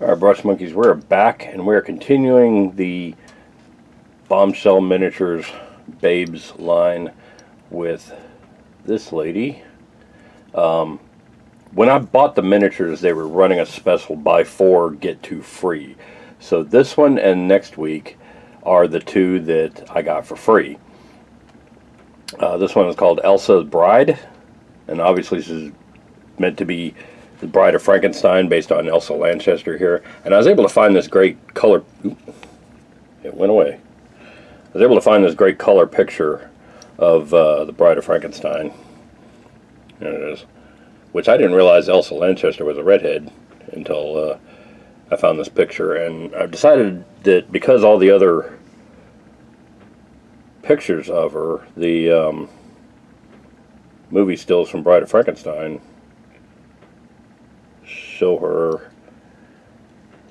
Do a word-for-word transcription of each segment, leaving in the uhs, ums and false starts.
All right, Brush Monkeys, we're back, and we're continuing the Bombshell Miniatures Babes line with this lady. Um, when I bought the miniatures, they were running a special buy four, get two free. So this one and next week are the two that I got for free. Uh, this one is called Elsa's Bride, and obviously this is meant to be The Bride of Frankenstein, based on Elsa Lanchester here. And I was able to find this great color... Oop, it went away. I was able to find this great color picture of uh, The Bride of Frankenstein. There it is. Which I didn't realize Elsa Lanchester was a redhead until uh, I found this picture. And I've decided that because all the other pictures of her, the um, movie stills from Bride of Frankenstein show her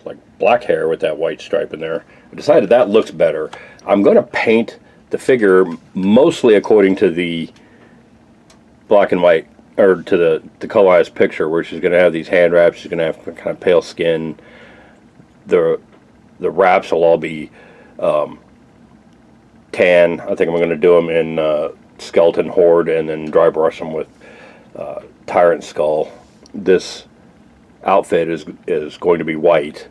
like black hair with that white stripe in there. I decided that looks better. I'm going to paint the figure mostly according to the black and white, or to the, the colorized picture, where she's going to have these hand wraps, she's going to have kind of pale skin. The, the wraps will all be um, tan. I think I'm going to do them in uh, Skeleton Horde, and then dry brush them with uh, Tyrant Skull. This outfit is is going to be white,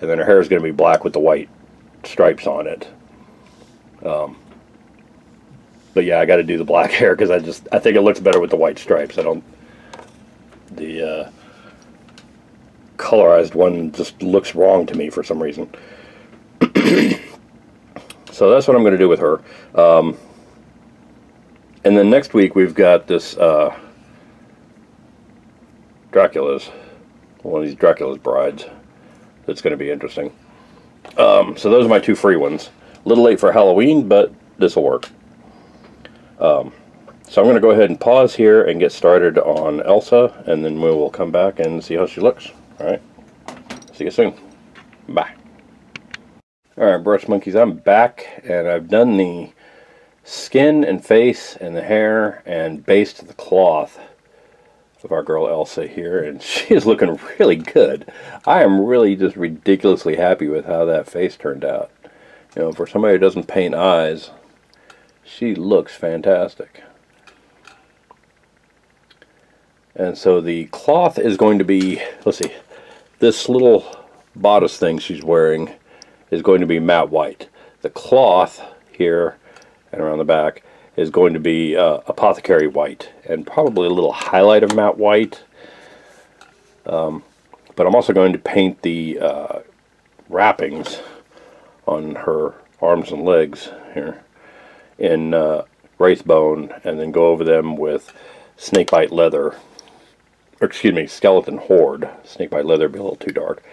and then her hair is going to be black with the white stripes on it. Um, but yeah, I got to do the black hair because I just I think it looks better with the white stripes. I don't the uh, colorized one just looks wrong to me for some reason. So that's what I'm going to do with her. Um, and then next week we've got this uh, Dracula's. One of these Dracula's brides. That's going to be interesting. Um, so those are my two free ones. A little late for Halloween, but this will work. Um, so I'm going to go ahead and pause here and get started on Elsa, and then we will come back and see how she looks. All right. See you soon. Bye. All right, Brush Monkeys, I'm back, and I've done the skin and face and the hair and based the cloth of our girl Elsa here, and she is looking really good. I am really just ridiculously happy with how that face turned out. You know, for somebody who doesn't paint eyes, she looks fantastic. And so the cloth is going to be, let's see, this little bodice thing she's wearing is going to be matte white. The cloth here and around the back is going to be uh, Apothecary White, and probably a little highlight of matte white. Um, but I'm also going to paint the uh, wrappings on her arms and legs here in uh, Wraith Bone, and then go over them with Snake Bite Leather, or excuse me, Skeleton Horde. Snake Bite Leather would be a little too dark.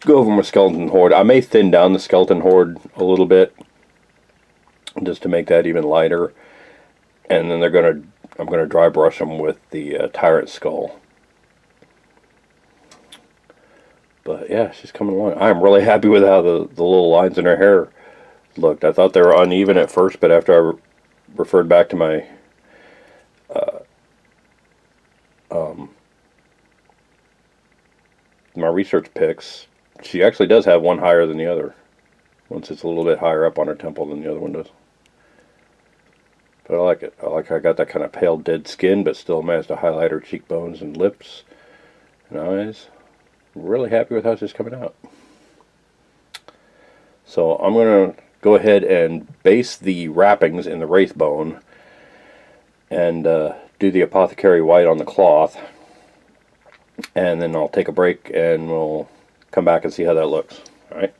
Go over them with Skeleton Horde. I may thin down the Skeleton Horde a little bit, just to make that even lighter, and then they're gonna I'm gonna dry brush them with the uh, Tyrant Skull. But yeah, she's coming along. I'm really happy with how the the little lines in her hair looked. I thought they were uneven at first, but after I re referred back to my uh, um, my research picks, she actually does have one higher than the other. Once it's a little bit higher up on her temple than the other one does. But I like it. I like how I got that kind of pale, dead skin, but still managed to highlight her cheekbones and lips and eyes. I'm really happy with how she's coming out. So I'm going to go ahead and base the wrappings in the Wraith Bone and uh, do the Apothecary White on the cloth. And then I'll take a break and we'll come back and see how that looks. Alright,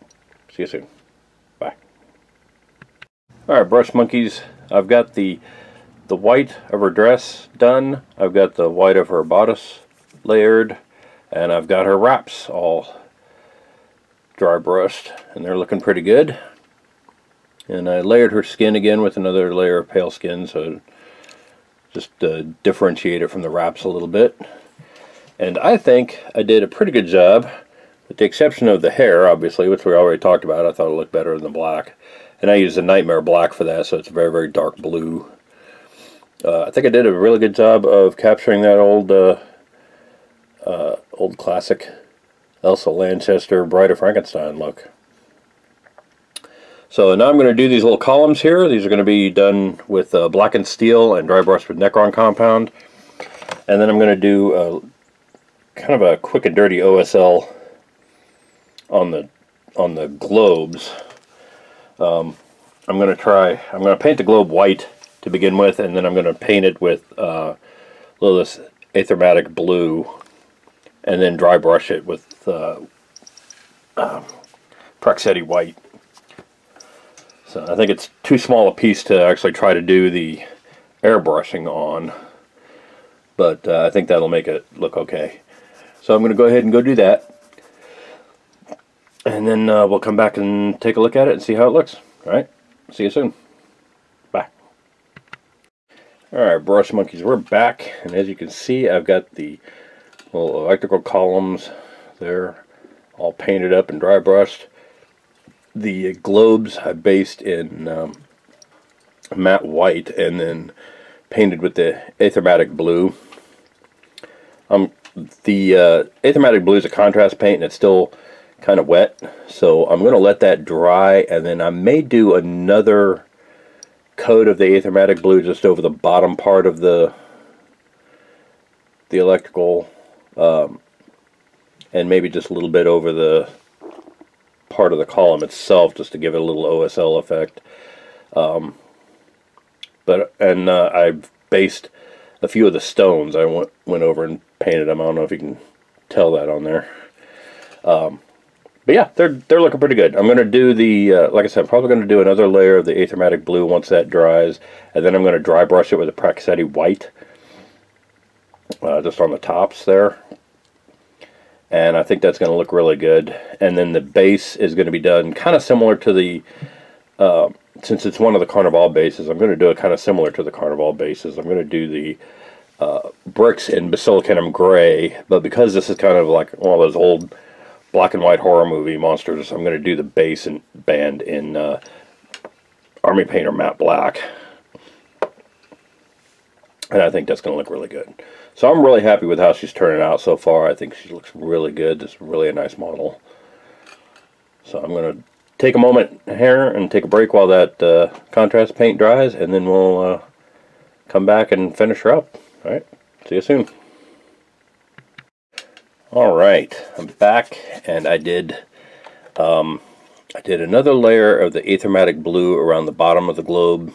see you soon. Alright, Brush Monkeys, I've got the the white of her dress done, I've got the white of her bodice layered, and I've got her wraps all dry brushed, and they're looking pretty good. And I layered her skin again with another layer of pale skin, so just uh, differentiate it from the wraps a little bit. And I think I did a pretty good job, with the exception of the hair, obviously, which we already talked about. I thought it looked better in the black. And I use the Nightmare Black for that, so it's very, very dark blue. Uh, I think I did a really good job of capturing that old, uh, uh, old classic Elsa Lanchester Bride of Frankenstein look. So now I'm going to do these little columns here. These are going to be done with uh, Blackened Steel and dry brushed with Necron Compound. And then I'm going to do a, kind of a quick and dirty O S L on the on the globes. Um, I'm going to try, I'm going to paint the globe white to begin with, and then I'm going to paint it with uh, a little of this Aethermatic Blue, and then dry brush it with uh, um, Praxetti White. So I think it's too small a piece to actually try to do the airbrushing on, but uh, I think that'll make it look okay. So I'm going to go ahead and go do that, and then uh, we'll come back and take a look at it and see how it looks. All right, see you soon. Bye. All right, brush monkeys, we're back, and as you can see, I've got the little electrical columns there, all painted up and dry brushed. The globes I based in um, matte white and then painted with the Aethermatic Blue. Um, the uh, Aethermatic Blue is a contrast paint and it's still kind of wet, so I'm going to let that dry, and then I may do another coat of the Aethermatic Blue just over the bottom part of the the electrical, um, and maybe just a little bit over the part of the column itself, just to give it a little O S L effect. Um, but and uh, I've based a few of the stones. I went went over and painted them. I don't know if you can tell that on there. Um, but yeah, they're they're looking pretty good. I'm gonna do the uh, like I said, I'm probably gonna do another layer of the Aethermatic Blue once that dries, and then I'm gonna dry brush it with a Praxetti White, uh, just on the tops there. And I think that's going to look really good. And then the base is going to be done kind of similar to the, uh, since it's one of the Carnival bases, I'm going to do it kind of similar to the Carnival bases. I'm going to do the uh, bricks in Basilicanum Gray, but because this is kind of like one of those old black and white horror movie monsters, I'm going to do the base and band in uh, Army Painter Matte Black. And I think that's going to look really good. So I'm really happy with how she's turning out so far. I think she looks really good. It's really a nice model. So I'm going to take a moment here and take a break while that uh, contrast paint dries, and then we'll uh, come back and finish her up. All right, see you soon. All right, I'm back, and I did um, I did another layer of the Aethermatic Blue around the bottom of the globe,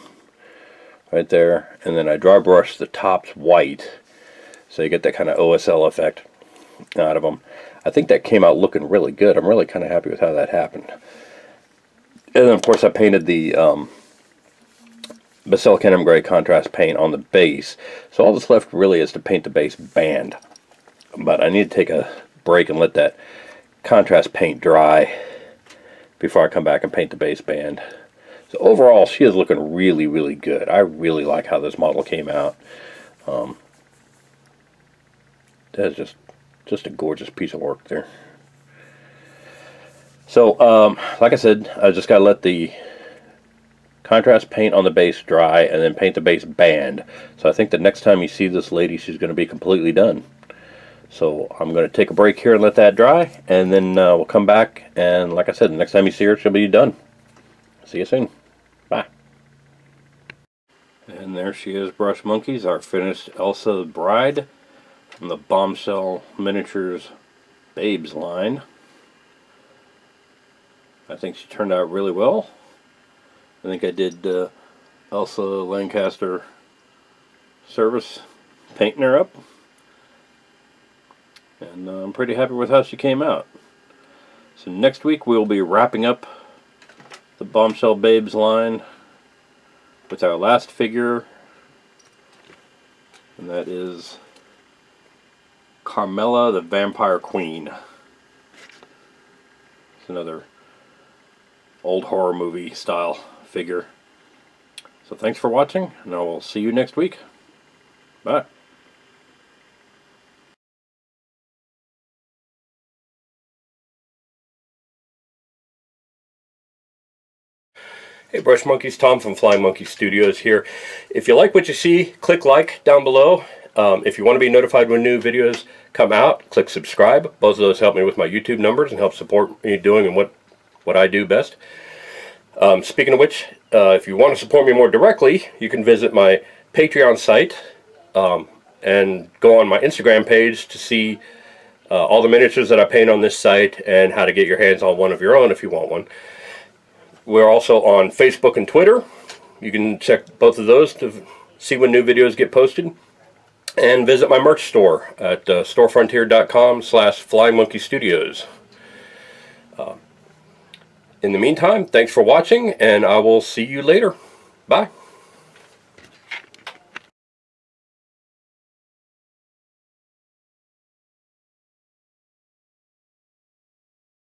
right there, and then I dry brushed the tops white. So you get that kind of O S L effect out of them. I think that came out looking really good. I'm really kind of happy with how that happened. And then, of course, I painted the um, Basilicanum Gray contrast paint on the base. So all that's left really is to paint the base band. But I need to take a break and let that contrast paint dry before I come back and paint the base band. So overall, she is looking really, really good. I really like how this model came out. Um, That is just, just a gorgeous piece of work there. So, um, like I said, I just got to let the contrast paint on the base dry and then paint the base band. So I think the next time you see this lady, she's going to be completely done. So I'm going to take a break here and let that dry. And then uh, we'll come back. And like I said, the next time you see her, she'll be done. See you soon. Bye. And there she is, brush monkeys, our finished Elsa Bride. From the Bombshell Miniatures Babes line. I think she turned out really well. I think I did uh, Elsa Lanchester service painting her up, and uh, I'm pretty happy with how she came out. So next week we'll be wrapping up the Bombshell Babes line with our last figure, and that is Carmella the Vampire Queen. It's another old horror movie style figure. So thanks for watching, and I will see you next week. Bye. Hey Brush Monkeys, Tom from Fly Monkey Studios here. If you like what you see, click like down below, Um, if you want to be notified when new videos come out, click subscribe. Both of those help me with my YouTube numbers and help support me doing and what, what I do best. Um, speaking of which, uh, if you want to support me more directly, you can visit my Patreon site um, and go on my Instagram page to see uh, all the miniatures that I paint on this site and how to get your hands on one of your own if you want one. We're also on Facebook and Twitter. You can check both of those to see when new videos get posted. And visit my merch store at uh, storefrontier.com slash Fly Monkey Studios. Uh, in the meantime, thanks for watching, and I will see you later. Bye.